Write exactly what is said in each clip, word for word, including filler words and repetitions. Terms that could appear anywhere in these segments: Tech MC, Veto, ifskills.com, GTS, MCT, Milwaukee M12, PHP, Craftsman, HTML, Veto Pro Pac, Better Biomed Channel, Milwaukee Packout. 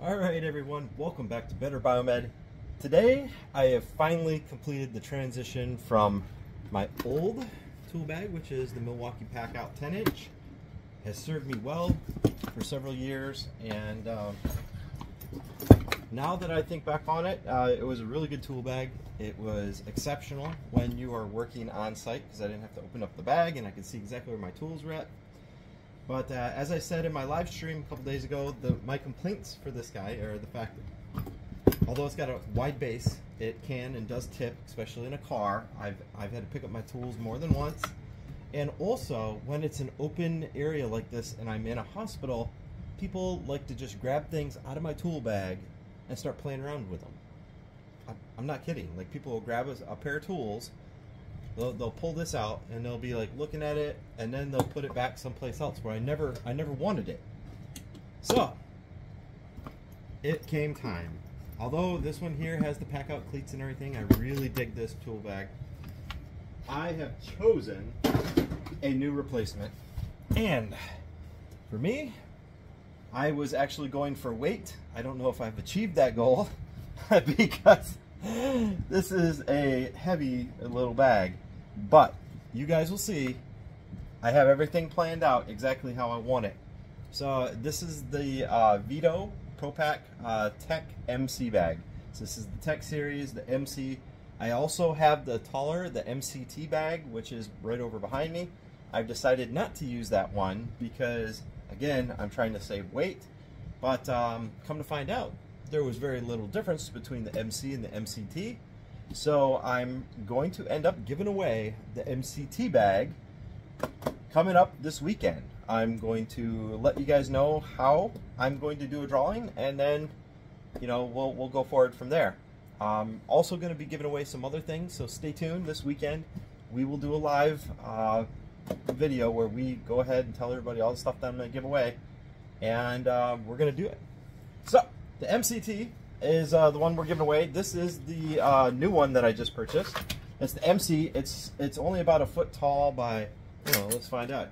Alright everyone, welcome back to Better Biomed. Today I have finally completed the transition from my old tool bag, which is the Milwaukee Packout ten inch. Has served me well for several years, and um, now that I think back on it, uh, it was a really good tool bag. It was exceptional when you are working on site because I didn't have to open up the bag and I could see exactly where my tools were at. But uh, as I said in my live stream a couple days ago, the, my complaints for this guy are the fact that although it's got a wide base, it can and does tip, especially in a car. I've, I've had to pick up my tools more than once. And also, when it's an open area like this and I'm in a hospital, people like to just grab things out of my tool bag and start playing around with them. I, I'm not kidding. Like, people will grab a, a pair of tools, They'll, they'll pull this out and they'll be like looking at it, and then they'll put it back someplace else where I never I never wanted it. So it came time. Although this one here has the pack out cleats and everything, I really dig this tool bag. I have chosen a new replacement, and for me, I was actually going for weight. I don't know if I've achieved that goal because this is a heavy little bag. But you guys will see, I have everything planned out exactly how I want it. So this is the uh, Veto Pro Pac uh, Tech M C bag. So this is the Tech series, the M C. I also have the taller, the M C T bag, which is right over behind me. I've decided not to use that one because, again, I'm trying to save weight. But um, come to find out, there was very little difference between the M C and the M C T. So I'm going to end up giving away the M C T bag coming up this weekend. I'm going to let you guys know how I'm going to do a drawing, and then, you know, we'll, we'll go forward from there. I'm also going to be giving away some other things, so stay tuned. This weekend we will do a live uh, video where we go ahead and tell everybody all the stuff that I'm going to give away, and uh, we're going to do it. So the M C T is uh, the one we're giving away. This is the uh, new one that I just purchased. It's the M C. It's it's only about a foot tall by, you know, let's find out.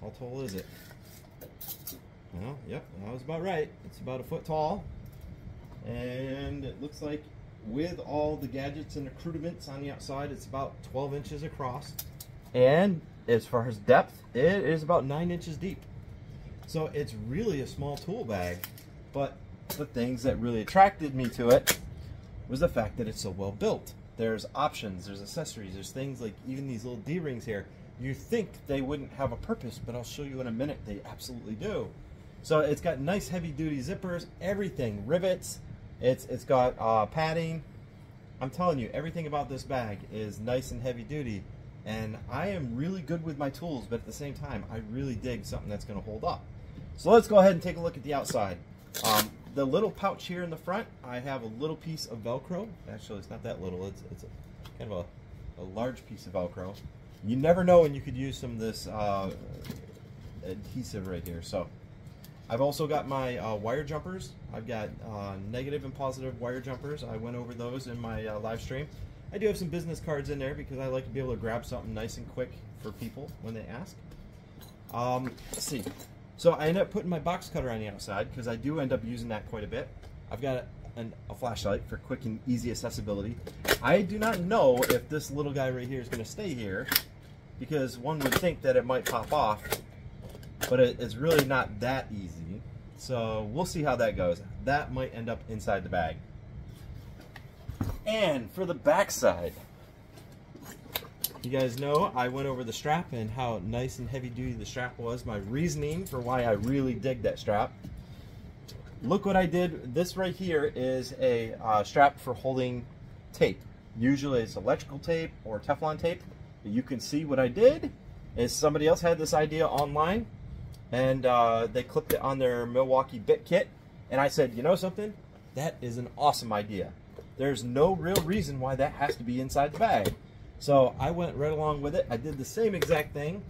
How tall is it? Well, yep, that was about right. It's about a foot tall. And it looks like with all the gadgets and accoutrements on the outside, it's about twelve inches across. And as far as depth, it is about nine inches deep. So it's really a small tool bag, but the things that really attracted me to it was the fact that it's so well built. There's options, there's accessories, there's things like even these little D-rings here. You think they wouldn't have a purpose, but I'll show you in a minute they absolutely do. So it's got nice heavy-duty zippers, everything, rivets, it's it's got uh, padding. I'm telling you, everything about this bag is nice and heavy-duty, and I am really good with my tools, but at the same time, I really dig something that's going to hold up. So let's go ahead and take a look at the outside. Um, The little pouch here in the front, I have a little piece of Velcro. Actually, it's not that little. It's, it's a, kind of a, a large piece of Velcro. You never know when you could use some of this uh, adhesive right here. So I've also got my uh, wire jumpers. I've got uh, negative and positive wire jumpers. I went over those in my uh, live stream. I do have some business cards in there because I like to be able to grab something nice and quick for people when they ask. Um, let's see. So I end up putting my box cutter on the outside because I do end up using that quite a bit. I've got a, an, a flashlight for quick and easy accessibility. I do not know if this little guy right here is going to stay here, because one would think that it might pop off, but it, it's really not that easy. So we'll see how that goes. That might end up inside the bag. And for the back side, you guys know I went over the strap and how nice and heavy duty the strap was, my reasoning for why I really dig that strap. Look what I did. This right here is a uh, strap for holding tape. Usually it's electrical tape or Teflon tape. But you can see what I did is somebody else had this idea online, and uh, they clipped it on their Milwaukee bit kit, and I said, you know something, that is an awesome idea. There's no real reason why that has to be inside the bag. So I went right along with it. I did the same exact thing.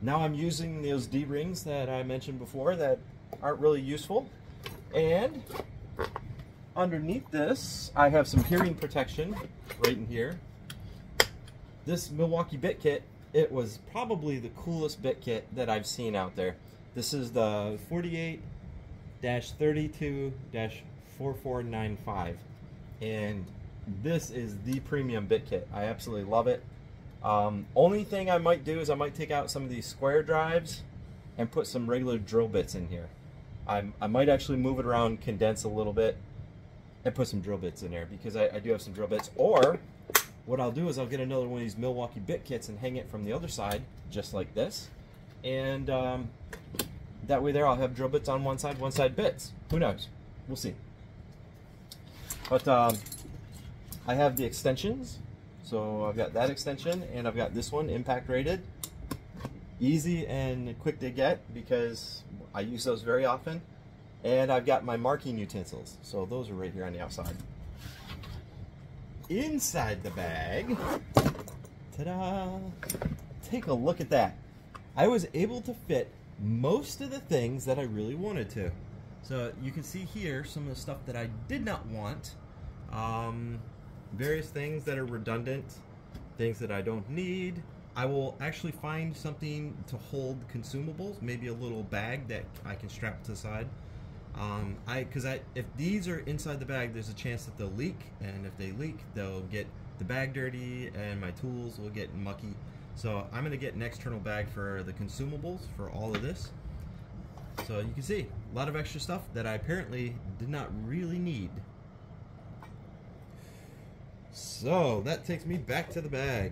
Now I'm using those D-rings that I mentioned before that aren't really useful. And underneath this, I have some hearing protection right in here. This Milwaukee bit kit, it was probably the coolest bit kit that I've seen out there. This is the forty-eight thirty-two forty-four ninety-five, and this is the premium bit kit. I absolutely love it. Um, only thing I might do is I might take out some of these square drives and put some regular drill bits in here. I'm, I might actually move it around, condense a little bit, and put some drill bits in there, because I, I do have some drill bits. Or what I'll do is I'll get another one of these Milwaukee bit kits and hang it from the other side, just like this. And um, that way there I'll have drill bits on one side, one side bits. Who knows? We'll see. But um, I have the extensions. So I've got that extension, and I've got this one, impact rated. Easy and quick to get, because I use those very often. And I've got my marking utensils. So those are right here on the outside. Inside the bag, ta-da! Take a look at that. I was able to fit most of the things that I really wanted to. So you can see here some of the stuff that I did not want. Um, various things that are redundant, things that I don't need. I will actually find something to hold consumables, maybe a little bag that I can strap to the side. Um, I, cause I, if these are inside the bag, there's a chance that they'll leak, and if they leak, they'll get the bag dirty and my tools will get mucky. So I'm gonna get an external bag for the consumables for all of this. So you can see a lot of extra stuff that I apparently did not really need. So that takes me back to the bag.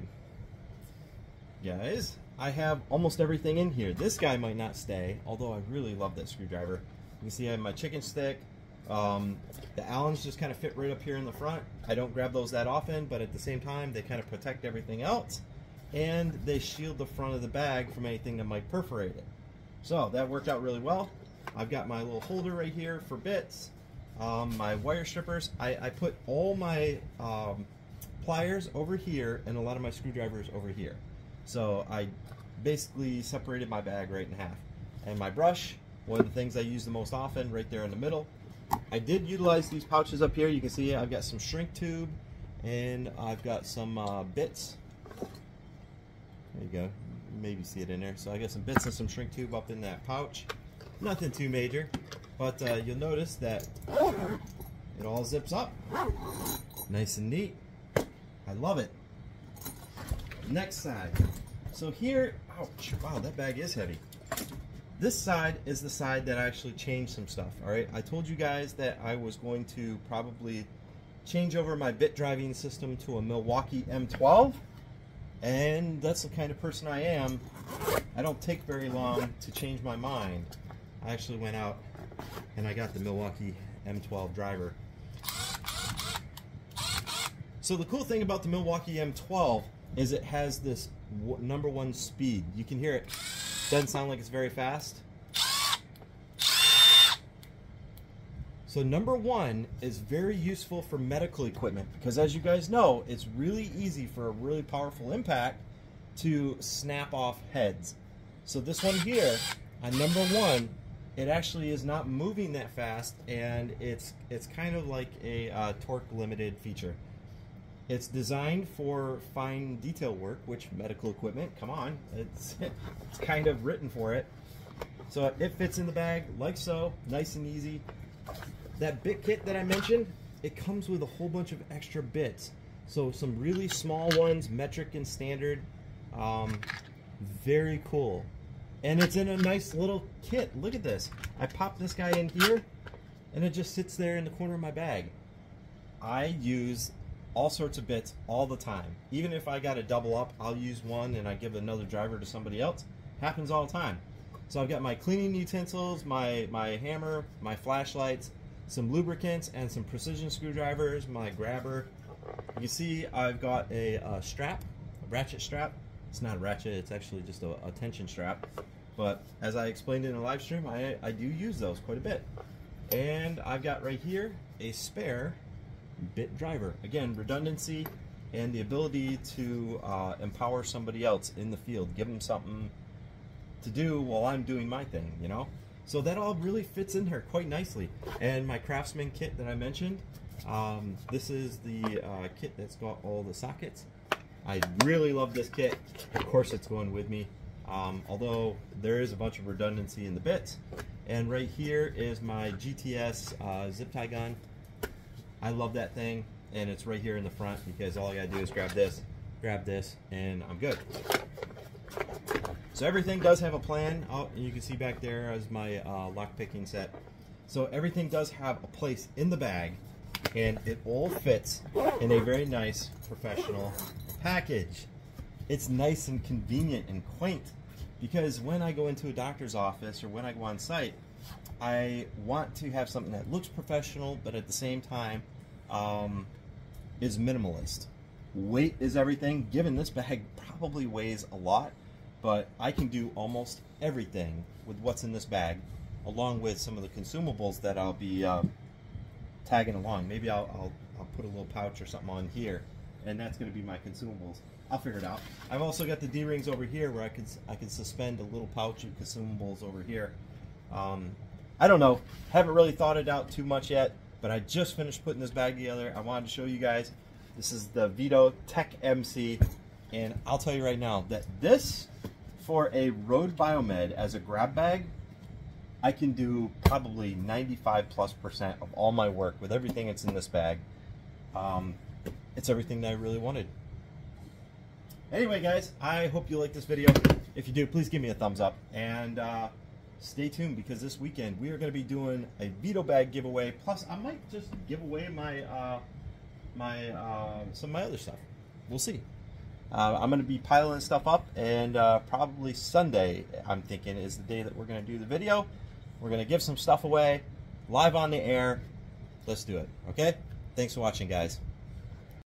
Guys, I have almost everything in here. This guy might not stay, although I really love that screwdriver. You can see I have my chicken stick. Um, the Allens just kind of fit right up here in the front. I don't grab those that often, but at the same time, they kind of protect everything else, and they shield the front of the bag from anything that might perforate it. So that worked out really well. I've got my little holder right here for bits, um, my wire strippers. I, I put all my um, pliers over here and a lot of my screwdrivers over here. So I basically separated my bag right in half. And my brush, one of the things I use the most often, right there in the middle. I did utilize these pouches up here. You can see I've got some shrink tube, and I've got some uh, bits. There you go, maybe see it in there. So I got some bits and some shrink tube up in that pouch. Nothing too major, but uh, you'll notice that it all zips up. Nice and neat. I love it. Next side. So here, ouch, wow, that bag is heavy. This side is the side that I actually changed some stuff, all right? I told you guys that I was going to probably change over my bit driving system to a Milwaukee M twelve, and that's the kind of person I am. I don't take very long to change my mind. I actually went out and I got the Milwaukee M twelve driver. So the cool thing about the Milwaukee M twelve is it has this number one speed. You can hear it. Doesn't sound like it's very fast. So number one is very useful for medical equipment, because as you guys know, it's really easy for a really powerful impact to snap off heads. So this one here, on number one, it actually is not moving that fast, and it's it's kind of like a uh, torque limited feature. It's designed for fine detail work, which medical equipment, come on, it's, it's kind of written for it. So it fits in the bag like so, nice and easy. That bit kit that I mentioned, it comes with a whole bunch of extra bits. So some really small ones, metric and standard, um, very cool. And it's in a nice little kit, look at this. I pop this guy in here, and it just sits there in the corner of my bag. I use all sorts of bits all the time. Even if I got a double up, I'll use one and I give another driver to somebody else. Happens all the time. So I've got my cleaning utensils, my, my hammer, my flashlights, some lubricants, and some precision screwdrivers, my grabber. You can see I've got a, a strap, a ratchet strap. It's not a ratchet, it's actually just a, a tension strap. But as I explained in the live stream, I, I do use those quite a bit. And I've got right here a spare bit driver. Again, redundancy and the ability to uh, empower somebody else in the field, give them something to do while I'm doing my thing, you know? So that all really fits in here quite nicely. And my Craftsman kit that I mentioned, um, this is the uh, kit that's got all the sockets. I really love this kit. Of course it's going with me, um, although there is a bunch of redundancy in the bits. And right here is my G T S uh, zip tie gun. I love that thing, and it's right here in the front because all I gotta do is grab this, grab this, and I'm good. So everything does have a plan. Oh, and you can see back there is my uh, lock picking set. So everything does have a place in the bag, and it all fits in a very nice professional package. It's nice and convenient and quaint, because when I go into a doctor's office or when I go on site, I want to have something that looks professional but at the same time um, is minimalist. Weight is everything. Given this bag probably weighs a lot, but I can do almost everything with what's in this bag, along with some of the consumables that I'll be uh, tagging along. Maybe I'll, I'll, I'll put a little pouch or something on here, and that's going to be my consumables. I'll figure it out. I've also got the D-rings over here where I can I can suspend a little pouch of consumables over here. Um, I don't know. Haven't really thought it out too much yet, but I just finished putting this bag together. I wanted to show you guys. This is the Veto Tech M C, and I'll tell you right now that this, for a road biomed as a grab bag, I can do probably ninety-five plus percent of all my work with everything that's in this bag. Um, it's everything that I really wanted. Anyway, guys, I hope you like this video. If you do, please give me a thumbs up, and uh, stay tuned, because this weekend we are going to be doing a Veto bag giveaway. Plus, I might just give away my uh, my uh, some of my other stuff. We'll see. Uh, I'm going to be piling stuff up, and uh, probably Sunday, I'm thinking, is the day that we're going to do the video. We're going to give some stuff away live on the air. Let's do it. Okay? Thanks for watching, guys.